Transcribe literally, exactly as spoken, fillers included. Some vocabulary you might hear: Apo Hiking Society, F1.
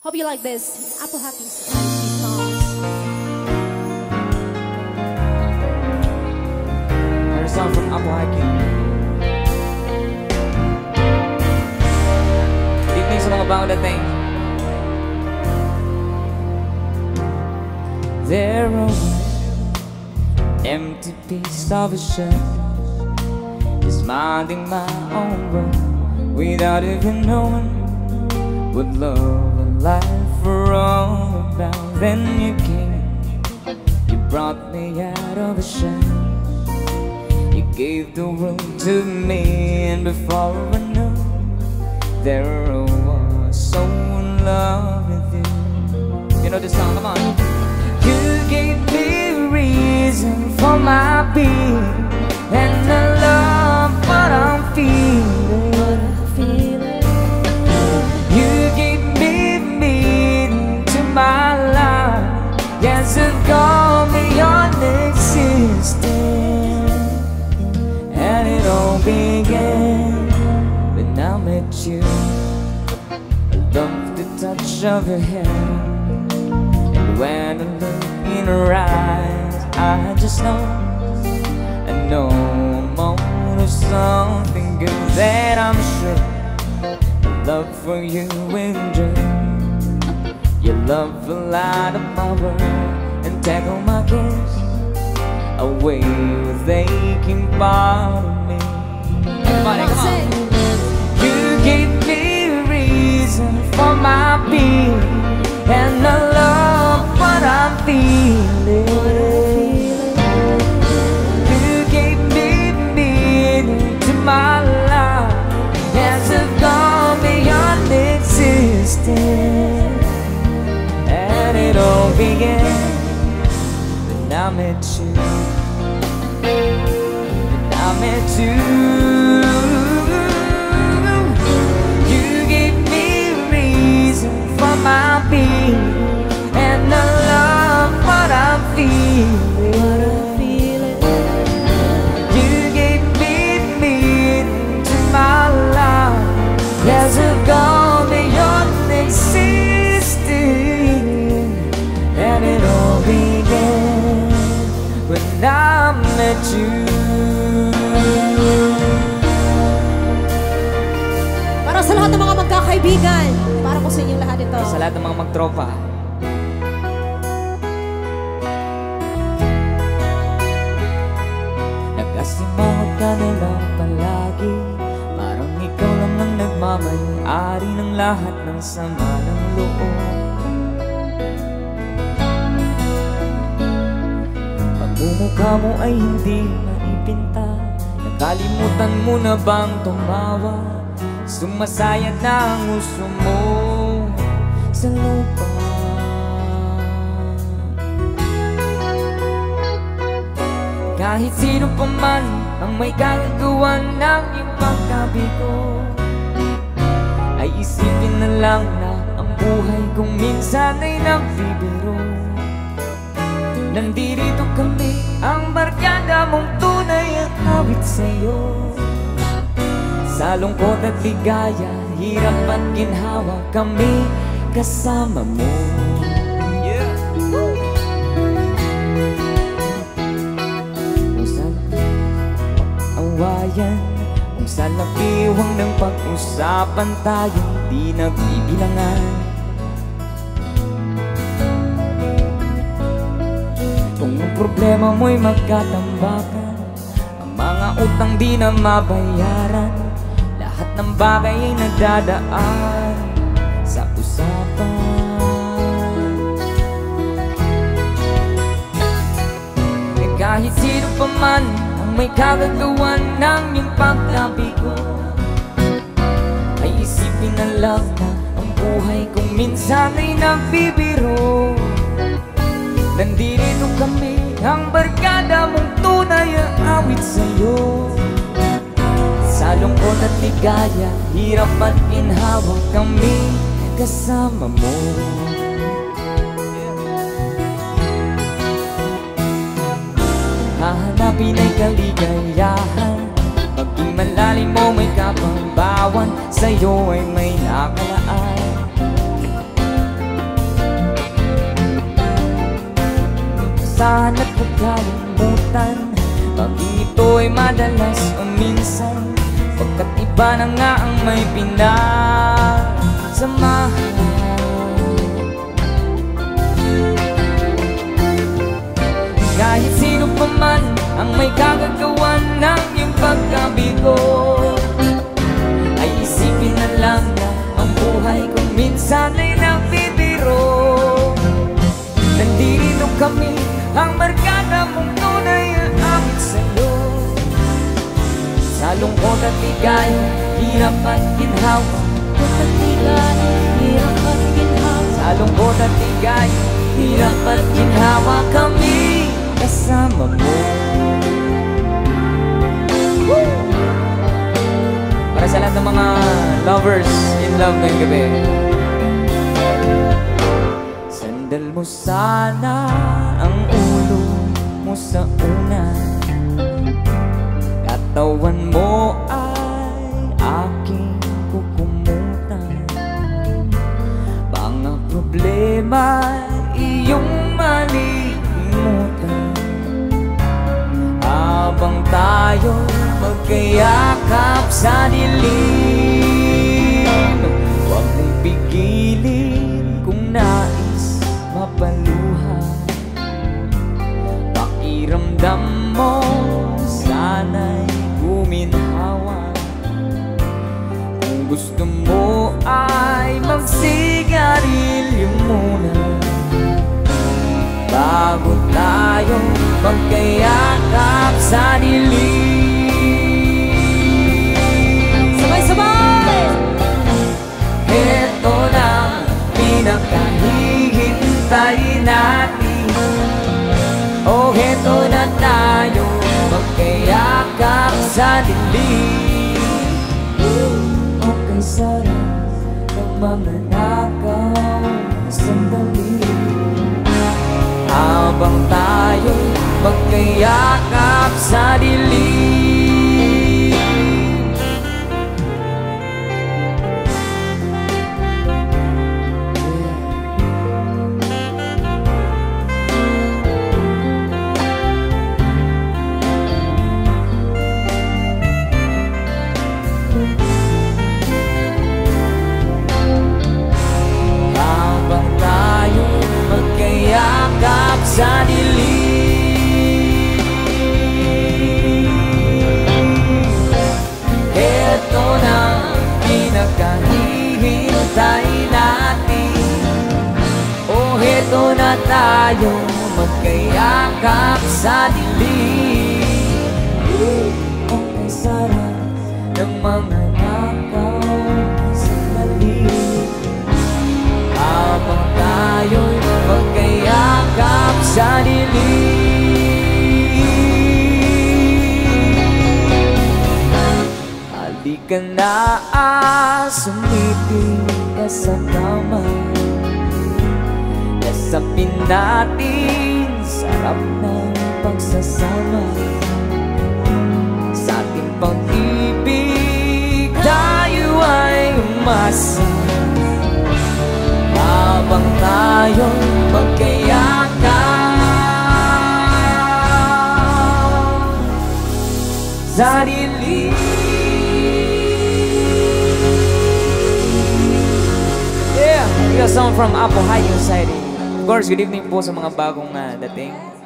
Hope you like this. Apo Hiking Society. There's a song from Apo Hiking. It makes all about the thing. There are empty piece of a shell, just minding my own world without even knowing what love and life were all about. Then you came, you brought me out of a shell. Gave the room to me, and before I knew, there I was so in love with you. You know this song, come on. You gave me a reason for my being, and I love what I'm feeling. What I'm feeling. You gave me meaning to my life, yes, it called me on existence. And it all began when I met you. I loved the touch of your hand, and when I look in her eyes, I just know, I know I'm on to something good. That I'm sure love for you endures. Your love will light up my world and take all my cares away with aching part of me. Everybody, come on. You gave me a reason for my being, and I love what I'm feeling. You gave me meaning to my life, as I've gone beyond existence. And it all began when I met you. I met you. You gave me a reason for my being, and I love what I'm feeling. You gave me meaning to my life, as I've gone beyond existing. And it all began when I met you. Sa lahat ng mga magkakaibigan, para ko sa inyong lahat ito. Sa lahat ng mga magtropa. Nagkasimot ka nila palagi, parang ikaw lang ang nagmamayari ng lahat ng sama ng loob. Pagmumukha mo ay hindi maipinta, nakalimutan mo na bang tumawa? Sumasayad na ang uso mo sa lupa. Kahit sino pa man ang may kagagawan ng iyong pagkabi ko, ay isipin na lang na ang buhay kong minsan ay nagbibiro. Nandirito kami ang barkada mong tunay at awit sa'yo. Sa lungkot at ligaya, hirap at ginhawa, kami kasama mo. Yeah. Kung sa awayan, kung sa lapiwang ng pag-usapan tayo, di nagbibilangan. Kung ang problema mo'y magkatambakan, ang mga utang di na mabayaran, lahat ng bagay ay nagdadaan sa usapan. Eh kahit sino pa man ang may kagagawan ng iyong paglabi ko, ay isipin na lang na ang buhay kong minsan ay nagbibiro. Nandito kami ang barkada mong tunay ang awit sa'yo. Sa lungkot at ligaya, hirap at inhawa, kami kasama mo. Hahanapin ay kaligayahan, paging malalim mo may kapambawan, sa'yo ay may nakalaan. sana't huwag kalimutan. Pag ito'y madalas o minsan, pagkat iba na nga ang may pinasamahan. Kahit sino pa man ang may kagagawan ng iyong pagkabigo, ay isipin na lang na ang buhay kung minsan ay nagbibiro. Nandirito kami, ang markada mong tunay ang awit sa'yo. Sa lungkot at ligay, hirap at ginhawa. Sa lungkot at ligay, hirap at ginhawa kami kasama mo. Woo! Para sa lahat ng mga lovers in love ngayong gabi, sandal mo sana ang ulo mo sa una, katawan mo ay aking kukumutan. Mga problema iyong malimutan, habang tayo magkayakap sa dilim. Huwag mong pigilin kung nais mapaluha, pakiramdam mo sana'y guminhawa. Kung gusto mo ay magsigarilyo muna, bago tayo magkayakap sa dilim. Sabay-sabay! Ito na pinakahihintay natin. Oh, heto na tayo magkayakap sa dilim. Okay, sarap ng mga nakaw sandali, habang tayo magkayakap sa dilim. Magkayakap sa dilim. Ito na pinakahihintay natin. Oh, ito na tayo magkayakap sa dilim. Oh, ang sarap ng mga nakaw sa dilim, habang tayo'y magkayakap sa dilim. Halika na, sumiti ka sa kama, nasapin natin sarap ng pagsasama. Sa ating pag-ibig tayo ay umasa, habang tayo'y magkayakap sa dilim. Yeah, we got a song from Apo Hiking Society. Of course, good evening po sa mga bagong uh, dating.